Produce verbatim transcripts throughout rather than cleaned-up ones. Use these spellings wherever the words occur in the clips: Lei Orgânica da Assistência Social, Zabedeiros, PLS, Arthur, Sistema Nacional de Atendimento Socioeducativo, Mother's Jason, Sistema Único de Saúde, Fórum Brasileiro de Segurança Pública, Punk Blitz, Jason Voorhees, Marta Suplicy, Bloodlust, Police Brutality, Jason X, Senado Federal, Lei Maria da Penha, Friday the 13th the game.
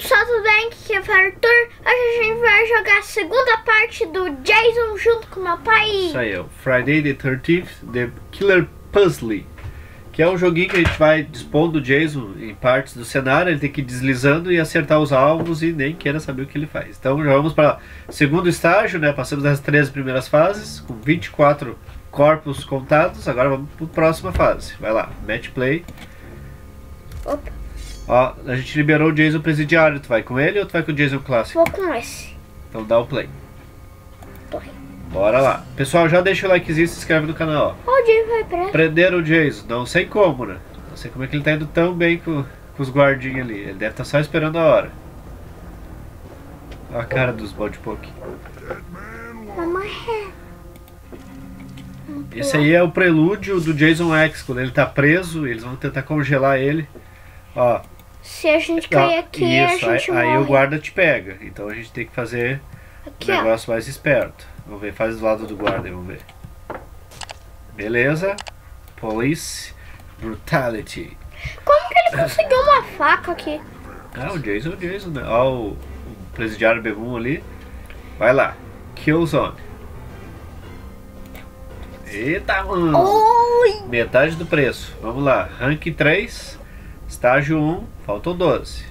pessoal, tudo bem? Aqui é o Arthur. Hoje a gente vai jogar a segunda parte do Jason junto com meu pai. Isso aí, Friday the thirteenth The Killer Puzzle, que é um joguinho que a gente vai dispondo o Jason em partes do cenário. Ele tem que ir deslizando e acertar os alvos e nem queira saber o que ele faz. Então já vamos para o segundo estágio, né? Passamos das três primeiras fases com vinte e quatro corpos contados. Agora vamos para a próxima fase. Vai lá, match play. Opa. Ó, a gente liberou o Jason presidiário. Tu vai com ele ou tu vai com o Jason clássico? Vou com esse. Então dá o play. Play. Bora lá. Pessoal, já deixa o likezinho e se inscreve no canal, ó. O Jason vai pra... Prenderam o Jason. Não sei como, né? Não sei como é que ele tá indo tão bem com, com os guardinhos ali. Ele deve estar tá só esperando a hora. Olha a cara dos bode poke. Mamãe. Esse aí é o prelúdio do Jason X. Quando ele tá preso, eles vão tentar congelar ele. Ó. Se a gente cair aqui, isso, a gente aí, aí o guarda te pega. Então a gente tem que fazer aqui, um negócio ó. mais esperto. Vamos ver, faz do lado do guarda, vamos ver. Beleza. Police Brutality. Como que ele conseguiu uma faca aqui? Ah, o Jason, o Jason, né? Ó, o, o presidiário B um ali. Vai lá. Killzone. Eita, mano. Oi. Metade do preço. Vamos lá. Rank três. Estágio um, faltam doze.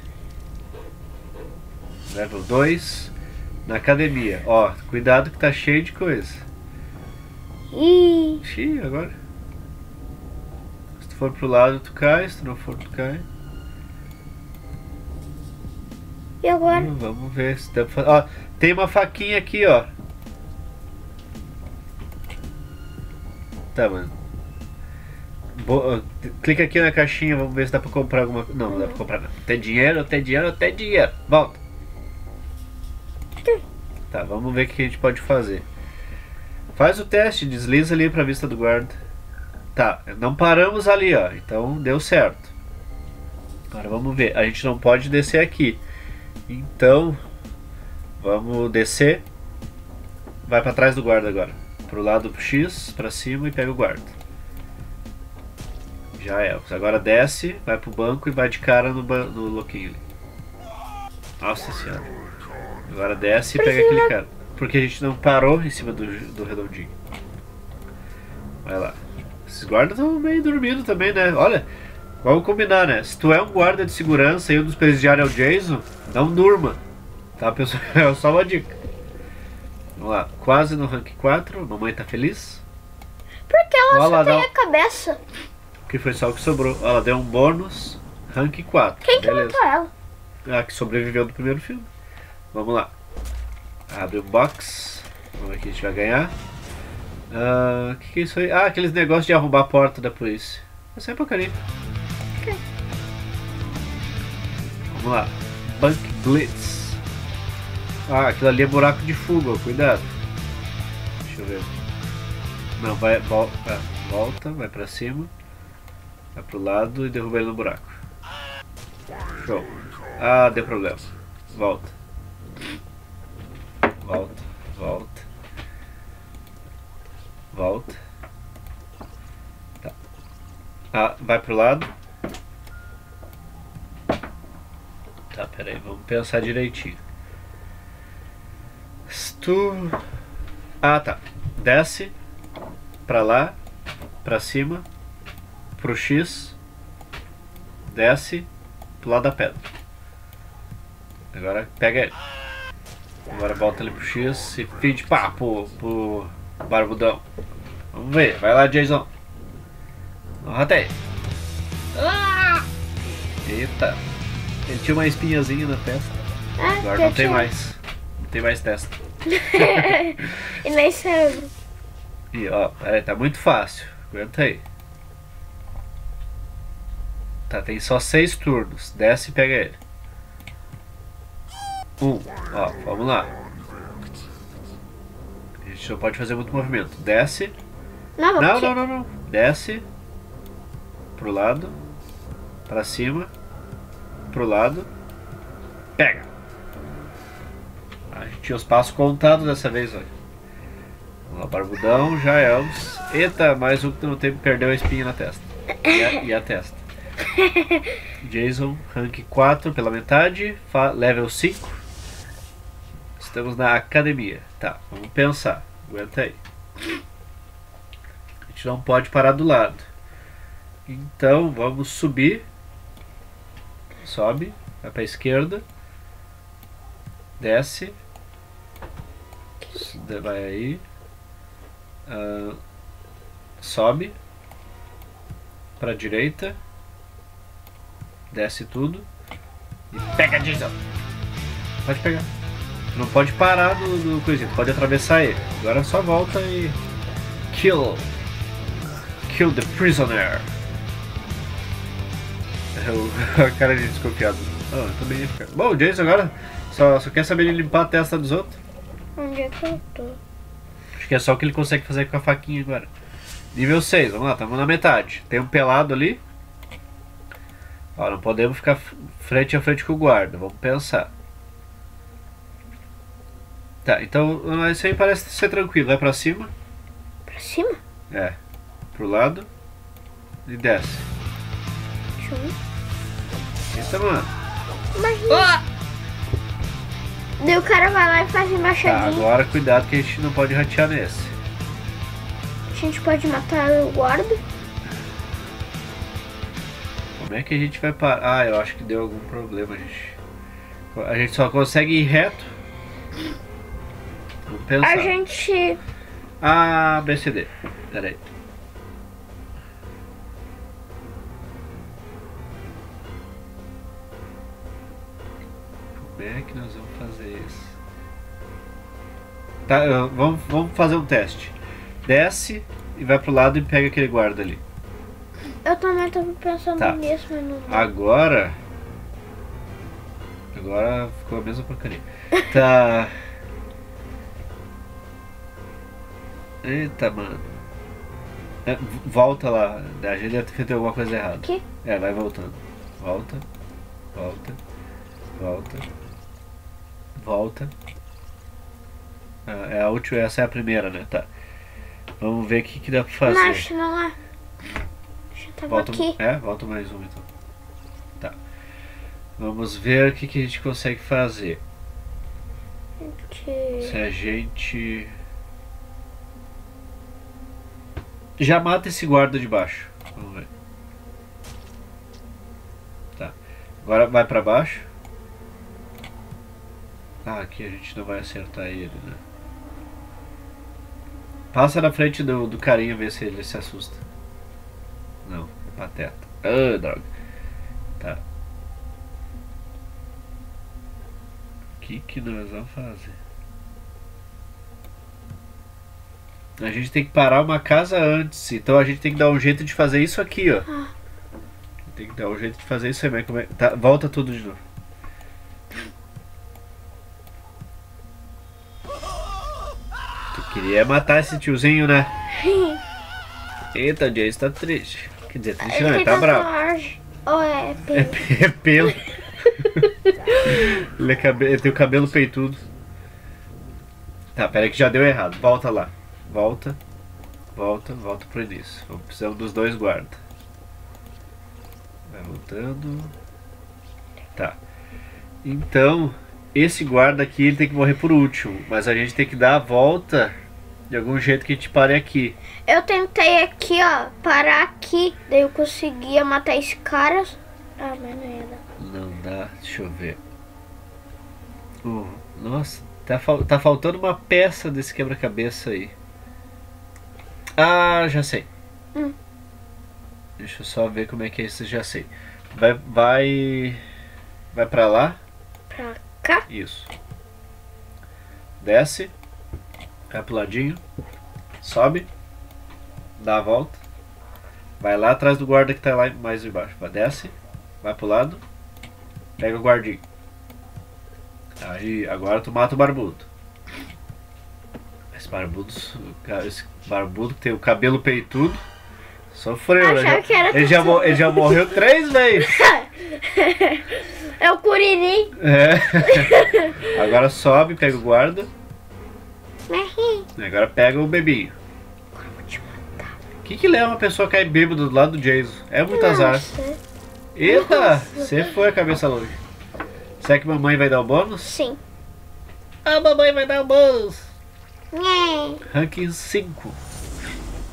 Level dois, na academia. Ó, cuidado que tá cheio de coisa. Ih, Xii, agora. Se tu for pro lado, tu cai. Se tu não for, tu cai. E agora? Hum, vamos ver se dá pra fazer. Ó, tem uma faquinha aqui, ó. Tá, mano. Boa. Clica aqui na caixinha, vamos ver se dá pra comprar alguma coisa. Não, não dá pra comprar não. Tem dinheiro, tem dinheiro, tem dinheiro. Volta. Tá, vamos ver o que a gente pode fazer. Faz o teste, desliza ali pra vista do guarda. Tá, não paramos ali, ó. Então deu certo. Agora vamos ver, a gente não pode descer aqui. Então vamos descer. Vai pra trás do guarda agora. Pro lado X, pra cima e pega o guarda. Já é, agora desce, vai pro banco e vai de cara no, no louquinho ali. Nossa senhora. Agora desce e pega aquele cara. Porque a gente não parou em cima do, do redondinho. Vai lá. Esses guardas estão meio dormindo também, né? Olha, vamos combinar, né? Se tu é um guarda de segurança e um dos presidiários é o Jason, não durma. Tá, pessoal? É só uma dica. Vamos lá, quase no rank quatro, mamãe tá feliz. Porque ela só tem a cabeça. Que foi só o que sobrou. Ela deu um bônus. Rank quatro. Quem que matou ela? Ah, que sobreviveu do primeiro filme. Vamos lá. Abre um box. Vamos ver o que a gente vai ganhar. O uh, que, que é isso aí? Ah, aqueles negócios de arrombar a porta da polícia. Isso aí é porcaria. Okay. Vamos lá. Punk Blitz. Ah, aquilo ali é buraco de fuga. Cuidado. Deixa eu ver. Não, vai. Volta, volta vai pra cima. Vai pro lado e derruba ele no buraco. Show. Ah, deu problema. Volta. Volta, volta. Volta. Tá. Ah, vai pro lado. Tá, peraí, vamos pensar direitinho. Se tu... Ah, tá. Desce. Pra lá. Pra cima. Pro X, desce pro lado da pedra. Agora pega ele. Agora volta ele pro X e pede pá pro, pro barbudão. Vamos ver, vai lá, Jason. Até. Eita, ele tinha uma espinhazinha na testa. Agora não tem mais. Não tem mais testa. E nem sangue. E ó, peraí, tá muito fácil. Aguenta aí. Tá, tem só seis turnos. Desce e pega ele. Um, ó, vamos lá. A gente não pode fazer muito movimento. Desce. Não, não, não, não, não. Desce. Pro lado. Pra cima. Pro lado. Pega. A gente tinha os passos contados dessa vez, olha. Vamos lá, barbudão, já é. Eita, mais um que não tem, perdeu a espinha na testa. E a, e a testa. Jason, rank quatro pela metade, level cinco. Estamos na academia. Tá, vamos pensar. Aguenta aí. A gente não pode parar do lado. Então vamos subir. Sobe, vai pra esquerda. Desce. Vai aí. Uh, sobe. Pra direita. Desce tudo. E pega Jason. Pode pegar. Não pode parar do, do coisinho. Pode atravessar ele. Agora só volta e... Kill. Kill the prisoner. A cara de desconfiado. Ah, eu também ia ficar. Bom, o Jason agora só, só quer saber de limpar a testa dos outros. Onde é que eu tô? Acho que é só o que ele consegue fazer com a faquinha agora. Nível seis, vamos lá, estamos na metade. Tem um pelado ali. Ó, não podemos ficar frente a frente com o guarda, vamos pensar. Tá, então isso aí parece ser tranquilo. Vai pra cima. Pra cima? É. Pro lado. E desce. Deixa eu ver. Eita, mano. Imagina. Oh! Daí o cara vai lá e faz embaixadinha. Tá, agora cuidado que a gente não pode ratear nesse. A gente pode matar o guarda. Como é que a gente vai parar? Ah, eu acho que deu algum problema, gente. A gente só consegue ir reto. Vamos pensar. A gente... Ah, B C D. Pera aí. Como é que nós vamos fazer isso? Tá, vamos, vamos fazer um teste. Desce e vai pro lado e pega aquele guarda ali. Eu também tava pensando tá. nisso, mas não... Agora... Agora ficou a mesma porcaria. Tá... Eita, mano. É, volta lá. A gente deve ter alguma coisa errada. Aqui? É, vai voltando. Volta. Volta. Volta. Volta. Ah, é a última, essa é a primeira, né? Tá. Vamos ver o que, que dá pra fazer. Não, acho não é. Acho que tava volta, aqui. É, volta mais um então. Tá. Vamos ver o que, que a gente consegue fazer. Okay. Se a gente... Já mata esse guarda de baixo. Vamos ver. Tá. Agora vai pra baixo. Ah, aqui a gente não vai acertar ele, né? Passa na frente do, do carinha, ver se ele se assusta. Não, é pateta. Ah, droga. Tá. O que que nós vamos fazer? A gente tem que parar uma casa antes. Então a gente tem que dar um jeito de fazer isso aqui, ó. Ah. Tem que dar um jeito de fazer isso aí. Como é? Tá, volta tudo de novo. Queria matar esse tiozinho, né? Eita, o Jason tá triste. Quer dizer, triste não, ele tá bravo. Ou é pelo? É pelo. ele, é cabe... ele tem o cabelo peitudo. Tá, pera aí que já deu errado. Volta lá. Volta. Volta, volta pro início. Vamos precisar dos dois guardas. Vai voltando. Tá. Então, esse guarda aqui, ele tem que morrer por último. Mas a gente tem que dar a volta... De algum jeito que a gente pare aqui. Eu tentei aqui, ó, parar aqui. Daí eu conseguia matar esse cara. Ah, mas não ia dar. Não dá, deixa eu ver. Uh, nossa, tá, fal tá faltando uma peça desse quebra-cabeça aí. Ah, já sei. Hum. Deixa eu só ver como é que é isso, já sei. Vai, vai... Vai pra lá. Pra cá? Isso. Desce. Vai pro ladinho, sobe, dá a volta, vai lá atrás do guarda que tá lá mais embaixo, vai, desce, vai pro lado, pega o guardinho. Aí, agora tu mata o barbudo. Esse barbudo, esse barbudo que tem o cabelo peitudo, sofreu, né? Ele já, ele já morreu três vezes. É o Curirim. É. Agora sobe, pega o guarda. Agora pega o bebinho. Agora eu vou te matar. O que que leva uma pessoa a cair bêbado do lado do Jason? É muito Nossa. azar. Eita, você foi a cabeça longe. Será que mamãe vai dar o bônus? Sim. A mamãe vai dar o bônus. É. Ranking cinco.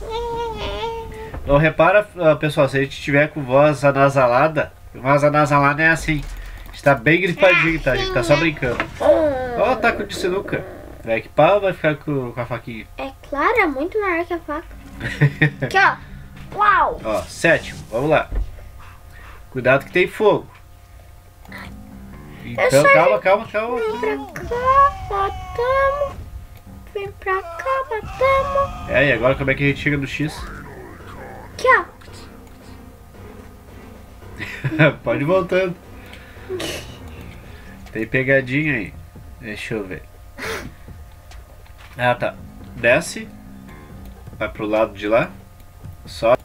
É. Então repara, pessoal, se a gente tiver com voz anasalada, voz anasalada é assim. A gente tá bem gripadinho, tá? A gente tá só brincando. Olha o ataque de sinuca. Vai que pau, vai ficar com, com a faquinha. É claro, é muito maior que a faca. Aqui, ó. Uau! Ó, sétimo, vamos lá. Cuidado que tem fogo. Então, calma, calma, calma. Vem pra cá, matamos. Vem pra cá, matamos. É, e agora como é que a gente chega no X? Aqui, ó. Pode ir voltando. Tem pegadinha aí. Deixa eu ver. Ah, tá. Desce. Vai pro lado de lá. Sobe.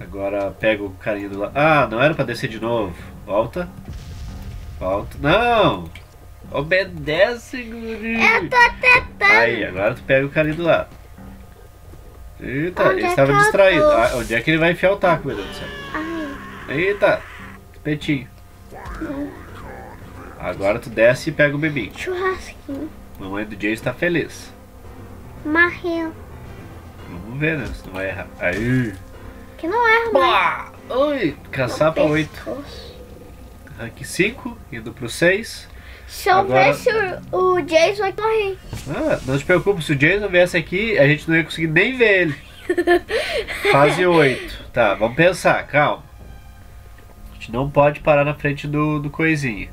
Agora pega o carinha do lado. Ah, não era pra descer de novo. Volta. Volta. Não! Obedece, guri. Eu tô tentando. Aí, agora tu pega o carinha do lado. Eita, onde ele estava é distraído. Ah, onde é que ele vai enfiar o taco, meu Deus do céu? Ai. Eita, petinho. Não. Agora tu desce e pega o bebinho. Churrasquinho. Mamãe do Jason está feliz. Marreu. Vamos ver, né? Se não vai errar. Aí. Que não erra, mãe. Oi, caçapa oito. Rank cinco, indo pro seis. Se eu Agora... se o, o Jason vai morrer. Ah, não se preocupe, se o Jason viesse aqui, a gente não ia conseguir nem ver ele. Fase oito. Tá, vamos pensar, calma. A gente não pode parar na frente do, do coisinha.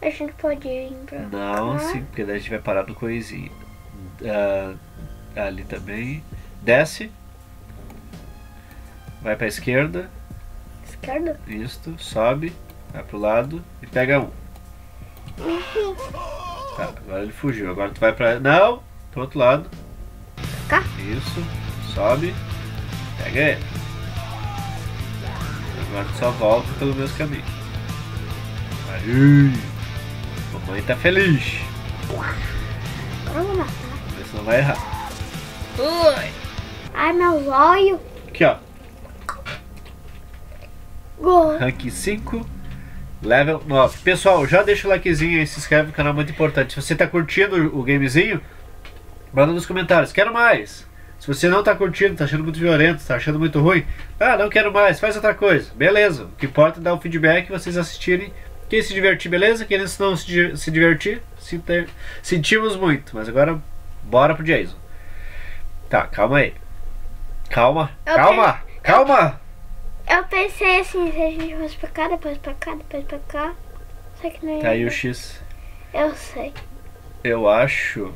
A gente pode ir pra Não, cá. Sim, porque daí a gente vai parar no coisinha. Ah, ali também. Desce. Vai pra esquerda. Esquerda? Isso, sobe. Vai pro lado e pega um. Uhum. Tá, agora ele fugiu. Agora tu vai pra... Não! Pro outro lado. Cá? Isso. Sobe. Pega ele. Agora tu só volta pelo mesmo caminho. Aí. Mamãe tá feliz. Vê se não vai errar. Ui. Ai, meu olho. Aqui, ó. Gol. Rank cinco. Level nove. Pessoal, já deixa o likezinho aí, se inscreve no canal, muito importante. Se você tá curtindo o gamezinho, manda nos comentários, quero mais. Se você não tá curtindo, tá achando muito violento, tá achando muito ruim, ah, não quero mais, faz outra coisa, beleza. O que importa é dar o feedback e vocês assistirem. Quem se divertir, beleza, quem não se divertir, se ter... sentimos muito. Mas agora, bora pro Jason. Tá, calma aí. Calma, okay. calma, calma Eu pensei assim, se a gente fosse pra cá, depois pra cá, depois pra cá. Só que não ia. Tá aí o X. Eu sei. Eu acho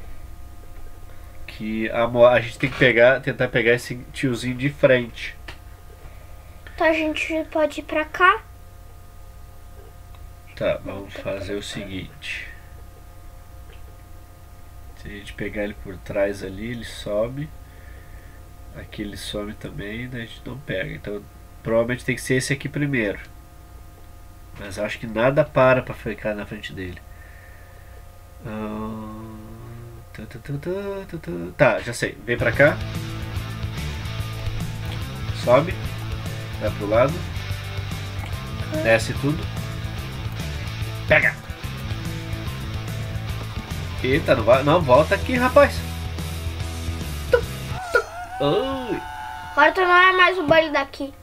que a, a gente tem que pegar, tentar pegar esse tiozinho de frente. Então a gente pode ir pra cá. Tá, vamos fazer o seguinte. Se a gente pegar ele por trás ali, ele sobe. Aqui ele some também, daí a gente não pega. Então... provavelmente tem que ser esse aqui primeiro. Mas acho que nada para pra ficar na frente dele. Uh... Tá, já sei. Vem pra cá. Sobe. Vai pro lado. Desce tudo. Pega! Eita, não, vai... não volta aqui, rapaz. Oi. Agora tu não é mais o baile daqui.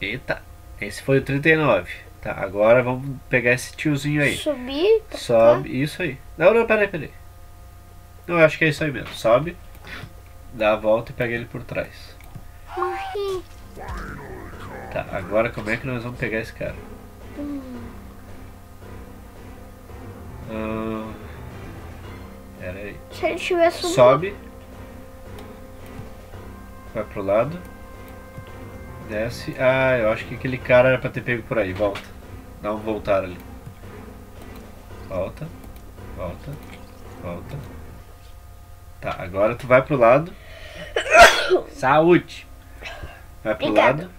Eita, esse foi o trinta e nove. Tá, agora vamos pegar esse tiozinho aí. Subir? Sobe, cá. Isso aí. Não, não, peraí, peraí. Não, eu acho que é isso aí mesmo. Sobe, dá a volta e pega ele por trás. Morri. Tá, agora como é que nós vamos pegar esse cara? Hum. Ah, pera aí. Se ele tiver subido. Sobe. Vai pro lado. Desce. Ah, eu acho que aquele cara era pra ter pego por aí. Volta. Dá um voltar ali. Volta. Volta. Volta. Tá, agora tu vai pro lado. Saúde. Vai pro Obrigado. lado.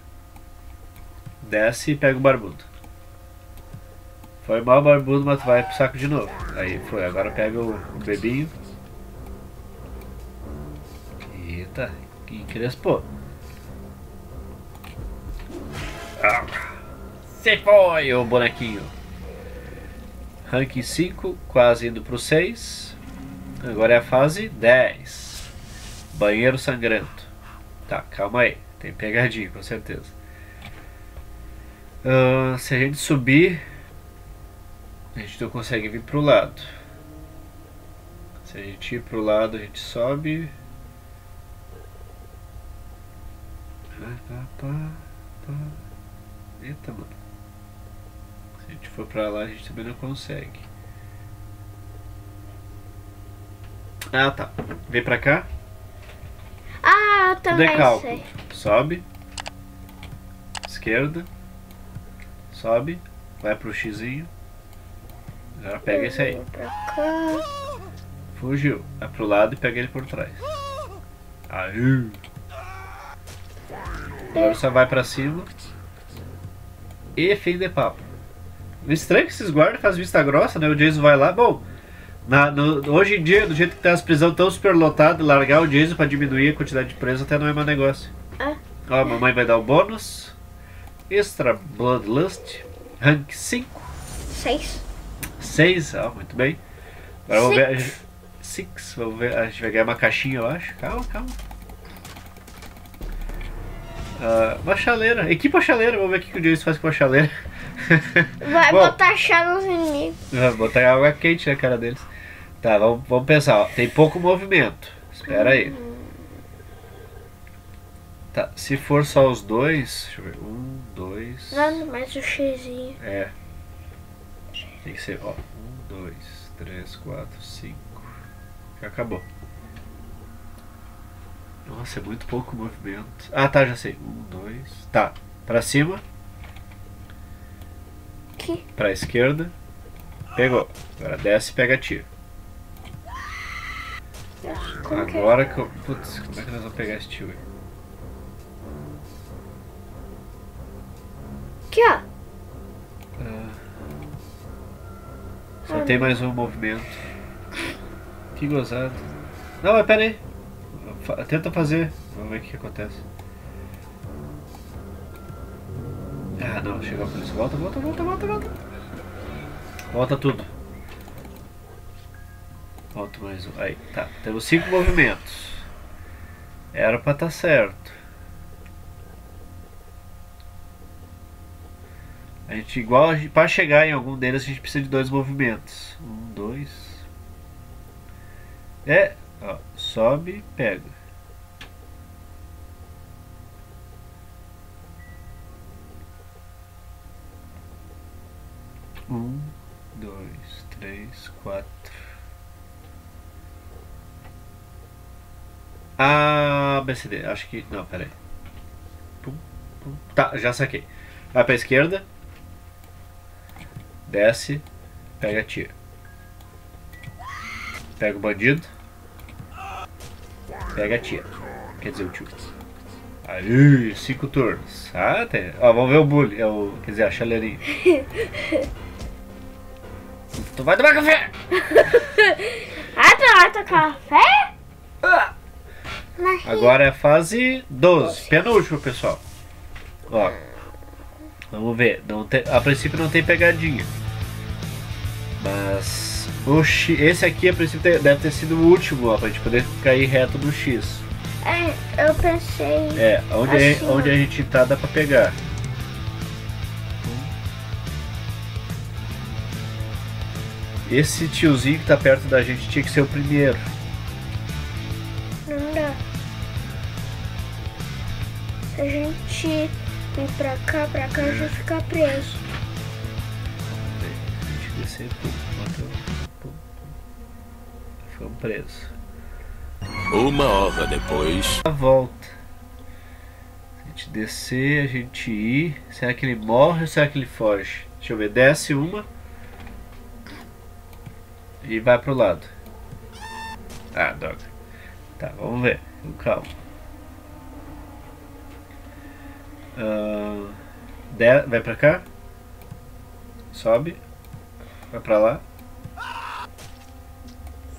Desce e pega o barbudo. Foi mal o barbudo, mas tu vai pro saco de novo. Aí foi. Agora pega o, o bebinho. Eita, que crespou. Se foi o bonequinho. Rank cinco, quase indo pro seis. Agora é a fase dez. Banheiro sangrento. Tá, calma aí. Tem pegadinha, com certeza. Uh, se a gente subir, a gente não consegue vir pro lado. Se a gente ir pro lado, a gente sobe. Eita, mano. Se a gente for pra lá, a gente também não consegue. Ah, tá. Vem pra cá. Ah, eu também Decalco. sei. Sobe. Esquerda. Sobe. Vai pro xizinho. Agora pega eu esse aí. Pra cá. Fugiu. Vai pro lado e pega ele por trás. Aí. Agora só vai pra cima. E fim de papo. Estranho que esses guardas fazem vista grossa, né? O Jason vai lá. Bom, na, no, hoje em dia, do jeito que tá as prisões tão superlotadas, largar o Jason pra diminuir a quantidade de presos até não é mais negócio. Ah. Ó, a mamãe vai dar o bônus. Extra Bloodlust. Rank cinco. seis. seis, ó, muito bem. Agora vamos ver. seis, vamos ver. A gente vai ganhar uma caixinha, eu acho. Calma, calma. Uh, uma chaleira, equipa chaleira, vamos ver o que o Jason faz com a chaleira. Vai Bom, botar chá nos inimigos. Vai botar água quente na cara deles. Tá, vamos, vamos pensar, ó. Tem pouco movimento. Espera aí. Tá, se for só os dois. Deixa eu ver. Um, dois. Não, mais o xizinho. É. Tem que ser, ó. Um, dois, três, quatro, cinco. Acabou. Nossa, é muito pouco movimento. Ah, tá, já sei. Um, dois... Tá. Pra cima. Aqui. Pra esquerda. Pegou. Agora desce e pega tiro. Como Agora que, é? que eu... Putz, como é que nós vamos pegar esse tiro aí? Aqui, ó. Ah. Só ah, tem mais um movimento. Que gozado. Não, mas pera aí. Tenta fazer, vamos ver o que acontece. Ah não, chegou a polícia. Volta, volta, volta, volta, volta. Volta tudo. Volta mais um. Aí, tá. Temos cinco movimentos. Era pra estar certo. A gente igual, a gente, pra chegar em algum deles a gente precisa de dois movimentos. Um, dois. É, ó, sobe, pega. Um, dois, três, quatro. Ah, B C D, acho que... Não, peraí. Pum, pum. Tá, já saquei. Vai pra esquerda. Desce. Pega a tia. Pega o bandido. Pega a tia. Quer dizer, o tio. Aí, cinco turnos. Ah, tem. Ó, vamos ver o bully. É o... Quer dizer, a chaleirinha. Tu vai tomar café! Ah, tu vai tomar café? Ah. Agora é a fase doze, penúltimo, pessoal. Ó, vamos ver. Não tem, a princípio não tem pegadinha. Mas o X, esse aqui a princípio deve ter sido o último, ó, pra gente poder cair reto no X. É, eu pensei. É, onde, assim, é, onde a gente tá dá pra pegar. Esse tiozinho que tá perto da gente tinha que ser o primeiro. Não dá. Se a gente ir pra cá, pra cá, a gente vai ficar preso. A gente descer, pum, bateu, pum, pum. Ficamos presos. Uma hora depois. A volta. A gente descer, a gente ir. Será que ele morre ou será que ele foge? Deixa eu ver, desce uma. E vai pro lado. Ah, droga. Tá, vamos ver. Calma. Uh, de, vai pra cá. Sobe. Vai pra lá.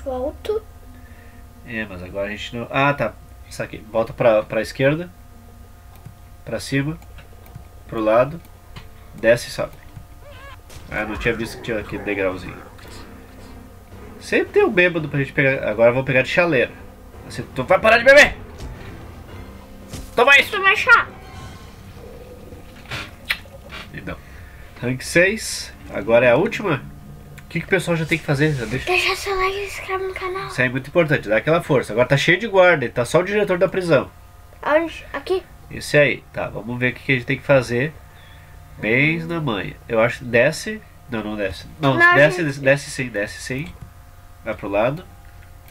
Volto. É, mas agora a gente não... Ah, tá. Isso aqui. Volta pra, pra esquerda. Pra cima. Pro lado. Desce e sobe. Ah, não tinha visto que tinha aquele degrauzinho. Sempre tem o um bêbado pra gente pegar. Agora eu vou pegar de chaleira. Assim, tu vai parar de beber! Toma isso! Toma chá! Então, rank seis. Agora é a última. O que, que o pessoal já tem que fazer? Já deixa... deixa seu like e se inscreve no canal. Isso é muito importante, dá aquela força. Agora tá cheio de guarda e tá só o diretor da prisão. Onde? Aqui? Isso aí. Tá, vamos ver o que, que a gente tem que fazer. Bem na manha. Eu acho que desce. Não, não desce. Não, não desce, gente... desce, desce sim, desce sim. Vai pro lado.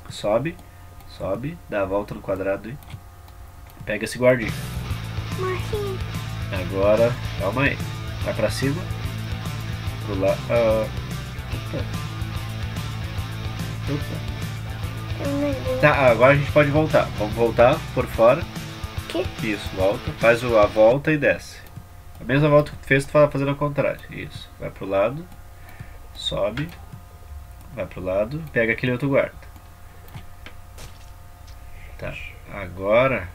Sobe. Sobe. Dá a volta no quadrado e pega esse guardinho. Morri. Agora, calma aí. Vai pra cima. Pro lado. Ah, opa. Opa. Tá, agora a gente pode voltar. Vamos voltar por fora. Que? Isso, volta. Faz a volta e desce. A mesma volta que tu fez, tu tá fazendo ao contrário. Isso. Vai pro lado. Sobe. Vai pro lado. Pega aquele outro guarda. Tá. Agora...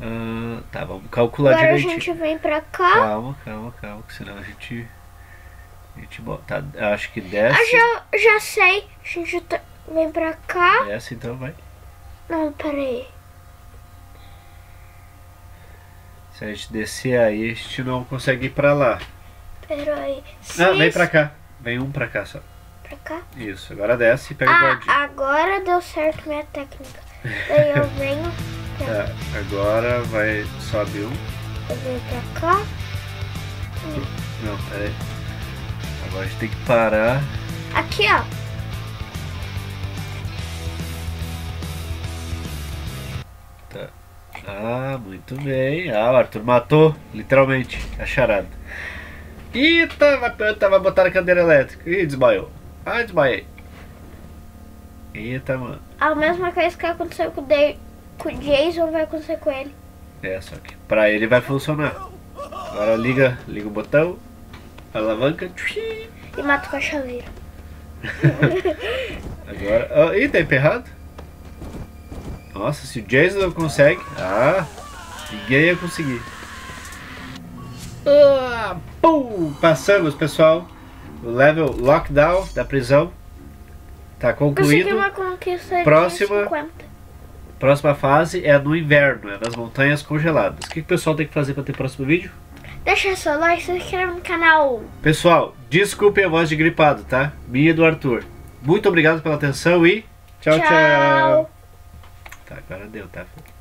Uh, tá, vamos calcular agora direitinho. Agora a gente vem pra cá. Calma, calma, calma. Que senão a gente... A gente bota... Tá, acho que desce. Ah, já, já sei. A gente tá, vem pra cá. Desce então, vai. Não, peraí. Se a gente descer aí, a gente não consegue ir pra lá. Peraí. Não, vem pra cá. Vem um pra cá só. Pra cá? Isso, agora desce e pega ah, o guardinho. Agora deu certo minha técnica. Daí eu venho. Tá, agora vai. Sobe um. Eu venho pra cá. Não, peraí. Agora a gente tem que parar. Aqui, ó. Tá. Ah, muito bem. Ah, o Arthur matou, literalmente, a charada. Ih, tava, tava botando a cadeira elétrica. Ih, desmaiou. Ah, desmaiei. Eita, mano. A mesma coisa que aconteceu com o, de com o Jason vai acontecer com ele. É, só que pra ele vai funcionar. Agora liga, liga o botão, alavanca. Tchui. E mata com a chaleira. Agora... Oh, ih, tá emperrado. Nossa, se o Jason não consegue... Ah, ninguém ia conseguir. Ah, pum! Passamos, pessoal. O level lockdown da prisão tá concluído. Uma conquista próxima, de cinquenta. Próxima fase é no inverno, é nas montanhas congeladas. O que, que o pessoal tem que fazer para ter o próximo vídeo? Deixa seu like, se inscreve no canal. Pessoal, desculpem a voz de gripado, tá? Minha e do Arthur. Muito obrigado pela atenção e tchau, tchau. tchau. Tá, agora deu, tá?